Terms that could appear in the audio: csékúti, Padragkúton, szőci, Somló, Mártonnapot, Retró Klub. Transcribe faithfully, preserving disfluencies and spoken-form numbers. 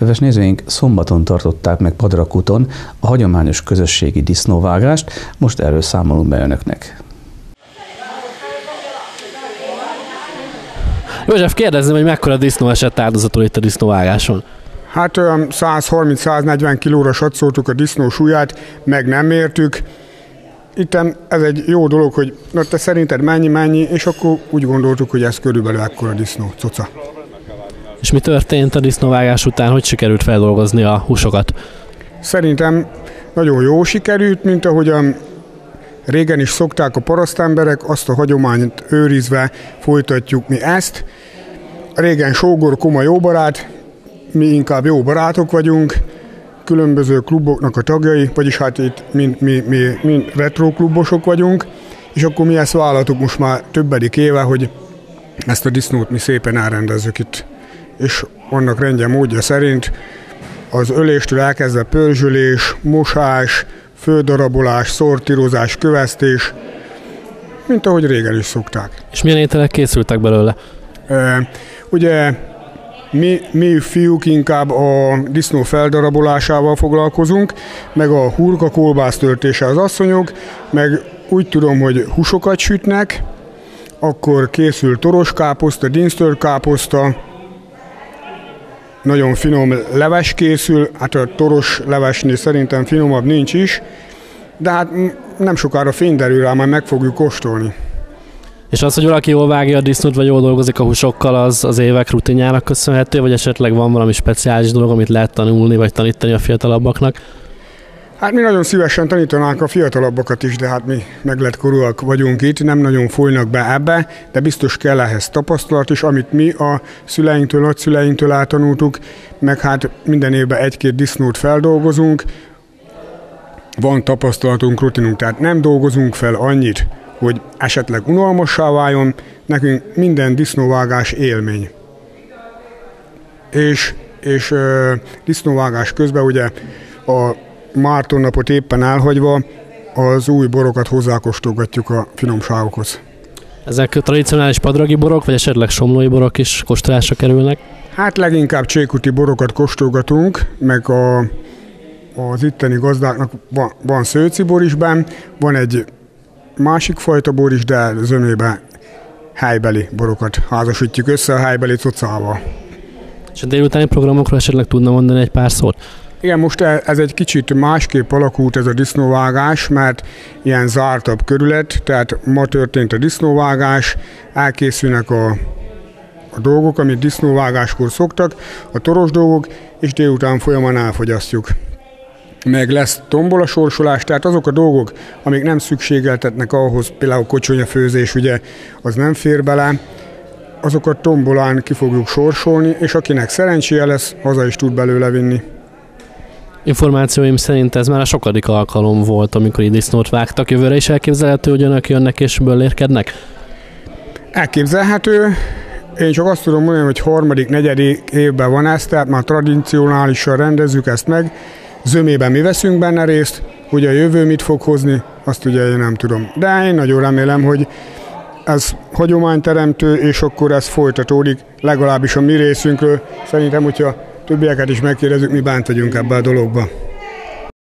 Kedves nézőink, szombaton tartották meg Padragkúton a hagyományos közösségi disznóvágást, most erről számolunk be önöknek. József, kérdezzem, hogy mekkora disznó esett áldozatul itt a disznóvágáson? Hát olyan százharminc-száznegyven kilóra satszoltuk a disznó súlyát, meg nem mértük. Itt ez egy jó dolog, hogy na te szerinted mennyi-mennyi, és akkor úgy gondoltuk, hogy ez körülbelül ekkora disznó, coca. És mi történt a disznóvágás után, hogy sikerült feldolgozni a húsokat? Szerintem nagyon jó sikerült, mint ahogyan régen is szokták a parasztemberek, azt a hagyományt őrizve folytatjuk mi ezt. Régen sógor, koma jó barát, mi inkább jó barátok vagyunk, különböző kluboknak a tagjai, vagyis hát itt mind, mi, mi mind retro klubosok vagyunk, és akkor mi ezt vállaltuk most már többedik éve, hogy ezt a disznót mi szépen elrendezzük itt. És annak rendje módja szerint az öléstől elkezdve pörzsölés, mosás, földarabolás, szortírozás, kövesztés, mint ahogy régen is szokták. És milyen ételek készültek belőle? E, ugye mi, mi fiúk inkább a disznó feldarabolásával foglalkozunk, meg a hurka kolbász töltése az asszonyok, meg úgy tudom, hogy húsokat sütnek, akkor készül toroskáposzta, dinsztörkáposzta, nagyon finom leves készül, hát a toros levesnél szerintem finomabb nincs is, de hát nem sokára fény derül rá, majd meg fogjuk kóstolni. És az, hogy valaki jól vágja a disznót, vagy jól dolgozik a húsokkal, az az évek rutinjának köszönhető, vagy esetleg van valami speciális dolog, amit lehet tanulni, vagy tanítani a fiatalabbaknak? Hát mi nagyon szívesen tanítanánk a fiatalabbakat is, de hát mi meglett korúak vagyunk itt, nem nagyon folynak be ebbe, de biztos kell ehhez tapasztalat is, amit mi a szüleinktől, nagyszüleinktől eltanultuk, meg hát minden évben egy-két disznót feldolgozunk, van tapasztalatunk, rutinunk, tehát nem dolgozunk fel annyit, hogy esetleg unalmassá váljon, nekünk minden disznóvágás élmény. És, és ö, disznóvágás közben ugye a Mártonnapot éppen elhagyva az új borokat hozzákóstolgatjuk a finomságokhoz. Ezek a tradicionális padragi borok, vagy esetleg somlói borok is kóstolásra kerülnek? Hát leginkább csékúti borokat kóstolgatunk, meg a, az itteni gazdáknak van, van szőci bor is benn, van egy másik fajta bor is, de zömében helybeli borokat házasítjuk össze a helybeli cocával. És a délutáni programokról esetleg tudna mondani egy pár szót? Igen, most ez egy kicsit másképp alakult ez a disznóvágás, mert ilyen zártabb körület, tehát ma történt a disznóvágás, elkészülnek a, a dolgok, amit disznóvágáskor szoktak, a toros dolgok, és délután folyamán elfogyasztjuk. Meg lesz tombola sorsolás, tehát azok a dolgok, amik nem szükségeltetnek ahhoz, például kocsonyafőzés, ugye, az nem fér bele, azokat tombolán ki fogjuk sorsolni, és akinek szerencséje lesz, haza is tud belőle vinni. Információim szerint ez már a sokadik alkalom volt, amikor így disznót vágtak. Jövőre is elképzelhető, hogy önök jönnek és böllérkednek? Elképzelhető. Én csak azt tudom mondani, hogy harmadik, negyedik évben van ez, tehát már tradicionálisan rendezzük ezt meg. Zömében mi veszünk benne részt, hogy a jövő mit fog hozni, azt ugye én nem tudom. De én nagyon remélem, hogy ez hagyományteremtő, és akkor ez folytatódik, legalábbis a mi részünkről. Szerintem, hogyha többieket is megkérdezzük, mi bánt vagyunk ebbe a dologba.